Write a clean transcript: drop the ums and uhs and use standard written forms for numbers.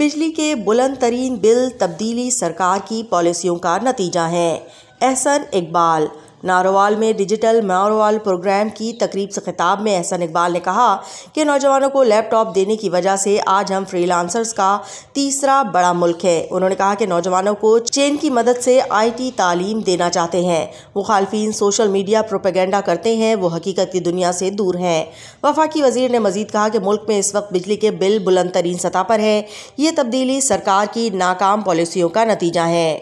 बिजली के बुलंद तरीन बिल तब्दीली सरकार की पॉलिसियों का नतीजा है। अहसन इकबाल। नारोवाल में डिजिटल नारोवाल प्रोग्राम की तकरीब से खिताब में अहसन इकबाल ने कहा कि नौजवानों को लैपटॉप देने की वजह से आज हम फ्रीलांसर्स का तीसरा बड़ा मुल्क है। उन्होंने कहा कि नौजवानों को चेन की मदद से आईटी तालीम देना चाहते हैं। मुखालफीन सोशल मीडिया प्रोपेगेंडा करते हैं, वो हकीकत की दुनिया से दूर हैं। वफाकी वजीर ने मजीद कहा कि मुल्क में इस वक्त बिजली के बिल बुलंद तरीन सतह पर है। ये तब्दीली सरकार की नाकाम पॉलिसियों का नतीजा है।